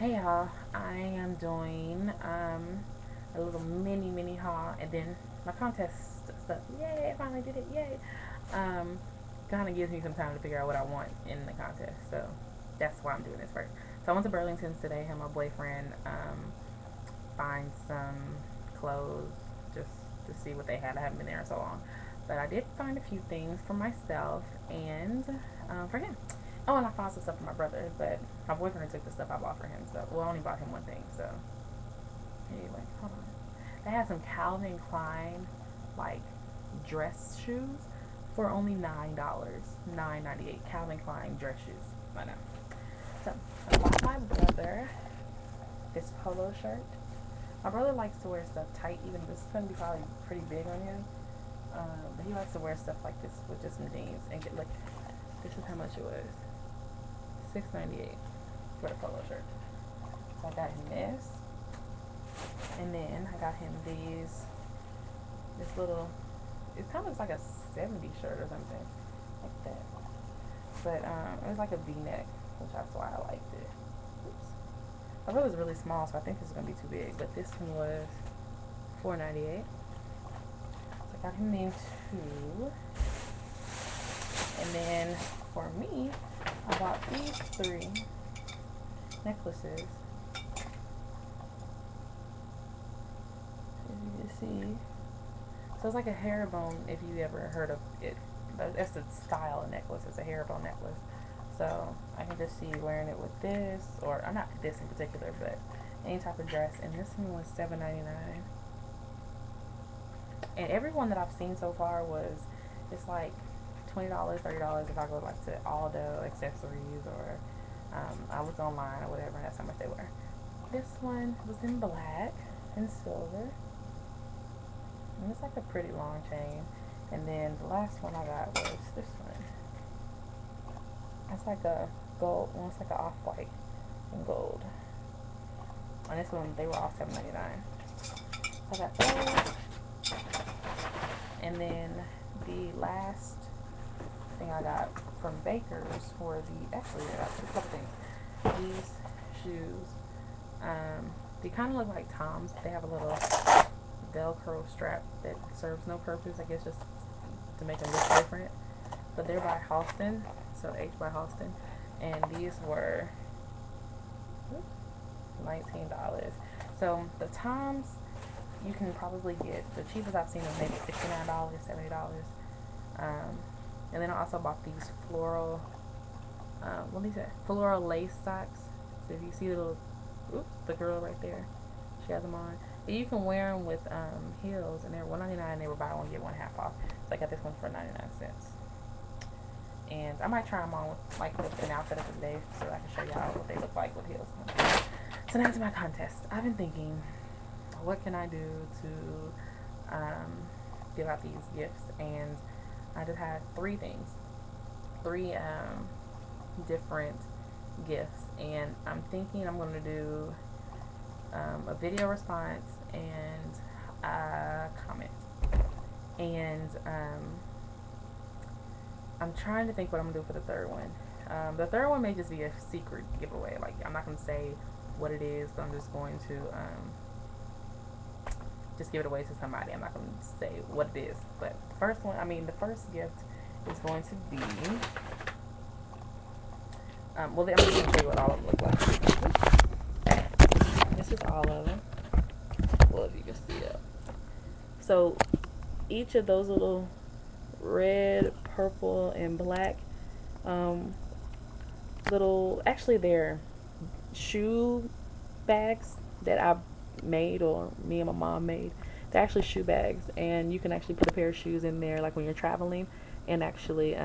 Hey y'all, I am doing a little mini haul, and then my contest stuff. Yay, I finally did it. Yay. Kind of gives me some time to figure out what I want in the contest, so that's why I'm doing this first. So I went to Burlington's today, had my boyfriend find some clothes just to see what they had. I haven't been there in so long, but I did find a few things for myself and for him. Oh, and I found some stuff for my brother, but my boyfriend took the stuff I bought for him. So, well, I only bought him one thing. So, anyway, hold on. They had some Calvin Klein like dress shoes for only $9, $9.98. Calvin Klein dress shoes. I know. So, I bought my brother this polo shirt. My brother likes to wear stuff tight, even if this is going to be probably pretty big on him. But he likes to wear stuff like this with just some jeans and get like. This is how much it was. $6.98 for the polo shirt. So I got him this, and then I got him these. This little, it kind of looks like a '70s shirt or something like that. But it was like a V-neck, which that's why I liked it. Oops. I thought it was really small, so I think this is gonna be too big. But this one was $4.98. So I got him named two. And then for me, I bought these three necklaces. As you can see. So it's like a herringbone, if you ever heard of it. That's the style of necklace. It's a herringbone necklace. So I can just see wearing it with this, or not this in particular, but any type of dress. And this one was $7.99. And every one that I've seen so far was, it's like $20, $30 if I go like to Aldo accessories, or I look online or whatever, and that's how much they were. This one was in black and silver, and it's like a pretty long chain. And then the last one I got was this one. It's like a gold, well, it's like an off-white and gold. On this one, they were all $7.99. I got those, and then the last thing I got from Baker's for the, actually I got a couple things. These shoes, they kind of look like Tom's. They have a little Velcro strap that serves no purpose, I guess just to make them look different. But they're by Halston, so H by Halston, and these were $19. So the Tom's you can probably get, the cheapest I've seen is maybe $69, $70. And then I also bought these floral, what is that? Floral lace socks. So if you see the little, oops, the girl right there, she has them on. But you can wear them with heels, and they're $1.99. They were buy one get one half off. So I got this one for 99 cents. And I might try them on with like with an outfit of the day, so I can show y'all what they look like with heels. So now to my contest. I've been thinking, what can I do to give out these gifts? And I just had three things, three different gifts, and I'm thinking I'm going to do a video response and a comment, and I'm trying to think what I'm going to do for the third one. The third one may just be a secret giveaway, like I'm not going to say what it is, but I'm just going to just give it away to somebody. I'm not going to say what it is, but the first one, I mean the first gift is going to be, well, I'm just going to show you what all of them look like. This is all of them. Well, if you can see it. So each of those little red, purple, and black little, actually they're shoe bags that I made, or me and my mom made. They're actually shoe bags, and you can actually put a pair of shoes in there like when you're traveling, and actually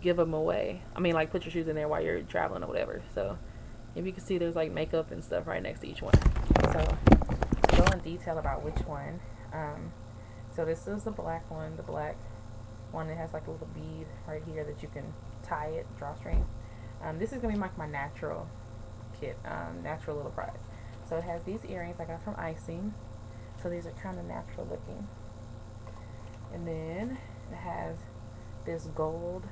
give them away. I mean, like put your shoes in there while you're traveling or whatever. So if you can see, there's like makeup and stuff right next to each one. So to go in detail about which one, so this is the black one. The black one that has like a little bead right here that you can tie it, drawstring. This is gonna be like my natural kit, natural little prize. So it has these earrings I got from Icing. So these are kind of natural looking. And then it has this gold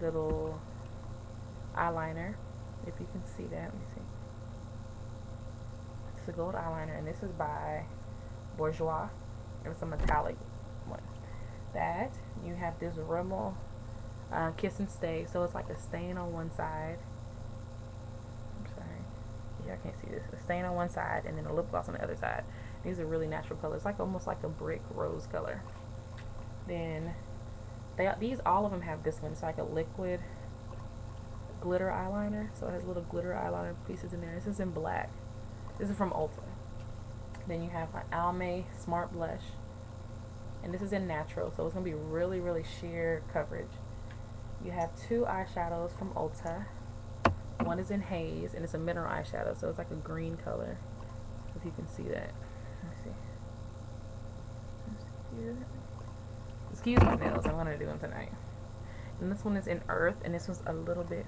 little eyeliner, if you can see that. Let me see. It's a gold eyeliner, and this is by Bourgeois. It was a metallic one. That you have this Rimmel Kiss and Stay, so it's like a stain on one side. I'm sorry, yeah, I can't see this. A stain on one side, and then a lip gloss on the other side. These are really natural colors, like almost like a brick rose color. Then these all of them have this one. It's like a liquid glitter eyeliner, so it has little glitter eyeliner pieces in there. This is in black. This is from Ulta. Then you have my Almay Smart Blush, and this is in natural, so it's gonna be really, really sheer coverage. You have two eyeshadows from Ulta. One is in Haze, and it's a mineral eyeshadow, so it's like a green color. If you can see that. Let's see. Excuse my nails, I'm gonna do them tonight. And this one is in Earth, and this one's a little bit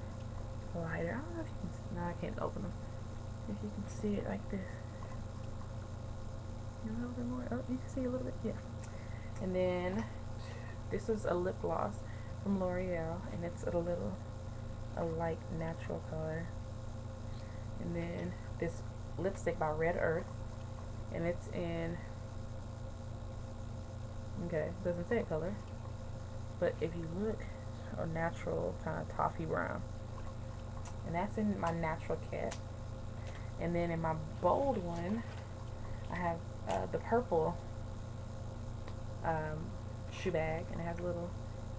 lighter. I don't know if you can see. No, I can't open them. If you can see it like this. A little bit more. Oh, you can see a little bit. Yeah. And then this is a lip gloss from L'Oreal, and it's a light natural color. And then this lipstick by Red Earth, and it's in, okay, doesn't say a color, but if you look, a natural kind of toffee brown, and that's in my natural cat. And then in my bold one, I have the purple shoe bag, and it has little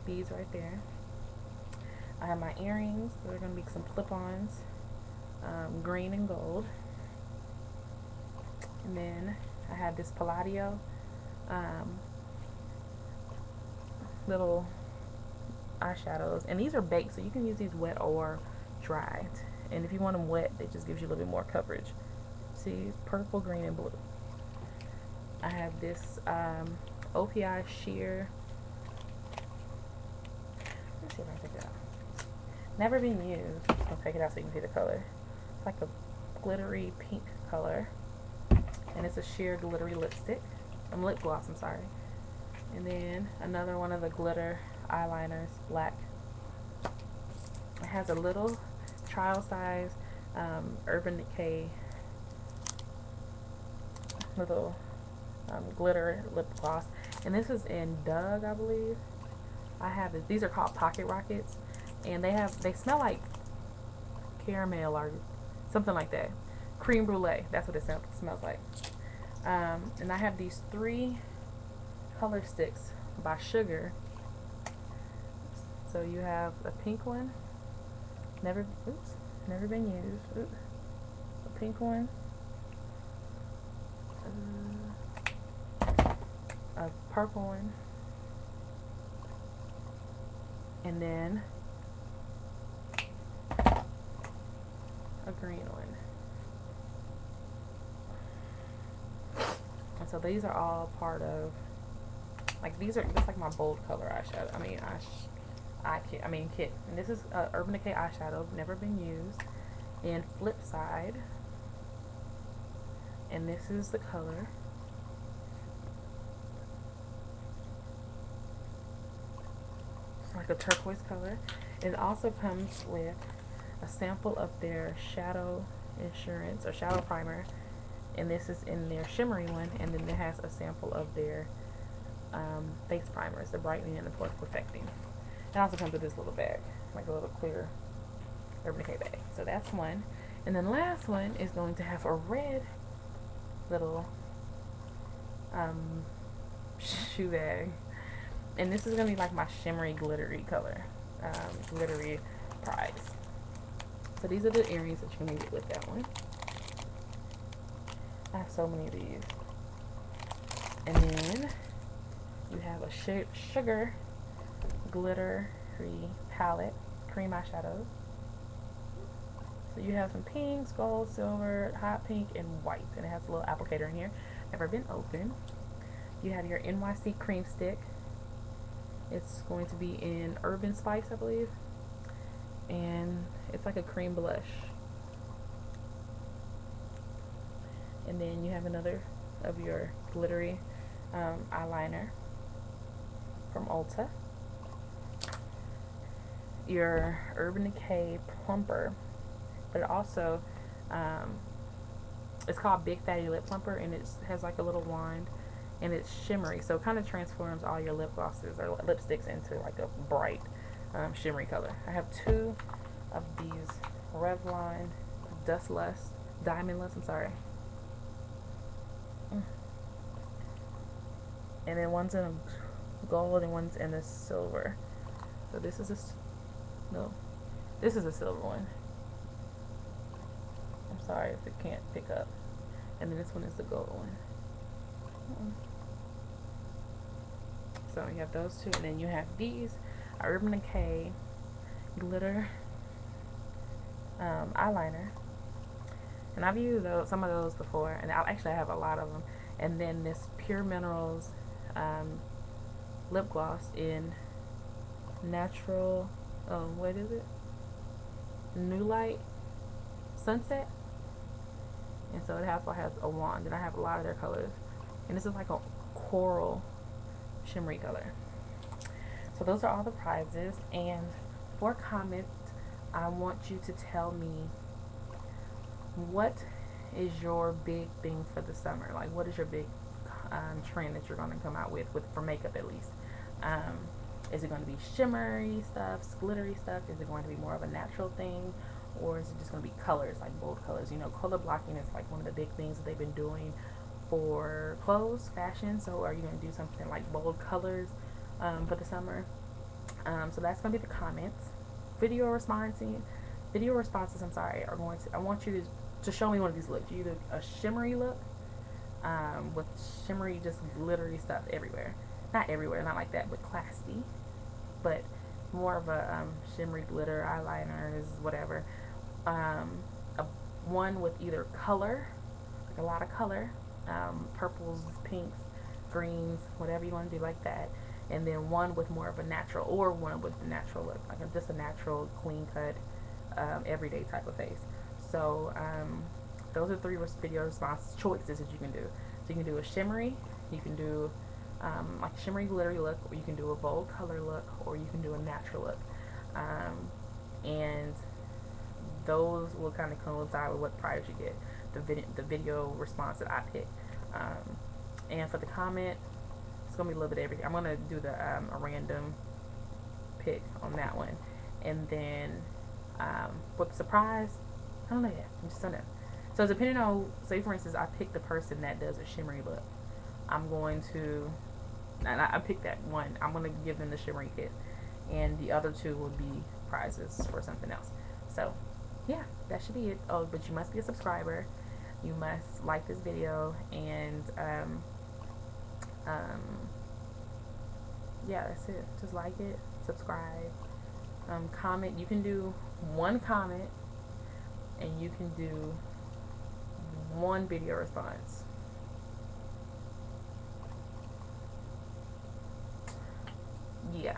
beads right there. I have my earrings. They're going to be some clip-ons, green and gold. And then I have this Palladio little eyeshadows, and these are baked, so you can use these wet or dried. And if you want them wet, it just gives you a little bit more coverage. See, purple, green, and blue. I have this OPI sheer. Let's see if I can take it out. Never been used. I'll take it out so you can see the color. It's like a glittery pink color, and it's a sheer glittery lipstick. Lip gloss. I'm sorry. And then another one of the glitter eyeliners, black. It has a little trial size Urban Decay little glitter lip gloss, and this is in Doug, I believe. I have it. These are called Pocket Rockets, and they smell like caramel or something like that. Cream brulee. That's what it smells like. And I have these three color sticks by Sugar. So you have a pink one. Never been used. Oops. A pink one. A purple one. And then a green one. And so these are all part of, like, these are just like my bold color eyeshadow. I mean kit. And this is Urban Decay eyeshadow, never been used, in Flip Side. And this is the color. It's like a turquoise color. It also comes with a sample of their Shadow Insurance or Shadow Primer, and this is in their shimmery one. And then it has a sample of their face primers, the brightening and the perfecting. It also comes with this little bag, like a little clear Urban Decay bag. So that's one. And then last one is going to have a red little shoe bag, and this is going to be like my shimmery glittery color, glittery prize. So these are the earrings that you're going to get with that one. I have so many of these. And then you have a Sugar glittery palette, cream eyeshadows. So you have some pinks, gold, silver, hot pink, and white, and it has a little applicator in here. Never been open. You have your NYC cream stick. It's going to be in Urban Spice, I believe, and it's like a cream blush. And then you have another of your glittery eyeliner from Ulta. your Urban Decay Plumper, but it also it's called Big Fatty Lip Plumper, and it has like a little wand, and it's shimmery, so it kind of transforms all your lip glosses or lipsticks into like a bright shimmery color. I have two of these Revlon Diamond Lust, I'm sorry. And then one's in gold and one's in a silver. So this is a silver one. I'm sorry if it can't pick up. And then this one is the gold one. So you have those two, and then you have these Urban Decay glitter eyeliner. And I've used those, some of those before, and I have a lot of them. And then this Pure Minerals lip gloss in natural, what is it? New Light Sunset. And so it also has a wand, and I have a lot of their colors. And this is like a coral shimmery color. So those are all the prizes. And for comments, I want you to tell me, what is your big thing for the summer? Like, what is your big trend that you're going to come out with for makeup, at least? Is it going to be shimmery stuff, glittery stuff? Is it going to be more of a natural thing? Or is it just going to be colors, like bold colors? You know, color blocking is like one of the big things that they've been doing for clothes, fashion. So are you going to do something like bold colors for the summer? So that's going to be the comments. Video responses, I'm sorry, are going to, I want you to show me one of these looks. Either a shimmery look, with shimmery, just glittery stuff everywhere. Not everywhere, not like that, but classy. But more of a shimmery glitter, eyeliners, whatever. One with either color, like a lot of color, purples, pinks, greens, whatever you want to do like that. And then one with more of a natural, or one with a natural look, like just a natural, clean cut, everyday type of face. So those are three video response choices that you can do. So you can do a shimmery, you can do like shimmery glittery look, or you can do a bold color look, or you can do a natural look. And those will kind of coincide with what prize you get, the video response that I pick. And for the comment, it's gonna be a little bit of everything. I'm gonna do the a random pick on that one, and then with surprise, I don't know yet. I'm just don't know. So depending on, say for instance, I pick the person that does a shimmery look. I'm going to, and I pick that one. I'm going to give them the shimmery kit, and the other two will be prizes for something else. So yeah, that should be it. Oh, but you must be a subscriber. You must like this video, and yeah, that's it. Just like it, subscribe. Comment. You can do one comment, and you can do one video response. Yeah,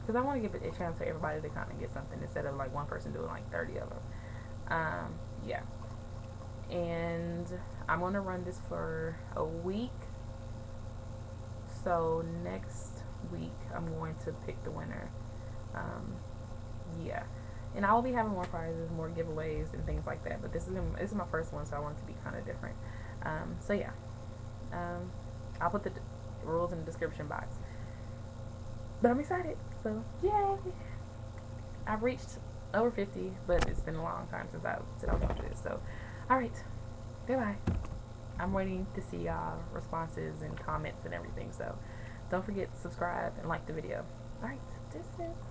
because I want to give it a chance for everybody to kind of get something, instead of like one person doing like 30 of them. Yeah, and I'm gonna run this for a week. So next week I'm going to pick the winner. Yeah, and I will be having more prizes, more giveaways, and things like that. But this is my first one, so I want it to be kind of different. So yeah, I'll put the rules in the description box. But I'm excited, so yay! I've reached over 50, but it's been a long time since I said I was gonna do this. So, all right, goodbye. I'm waiting to see y'all responses and comments and everything. So, don't forget to subscribe and like the video. All right, this is.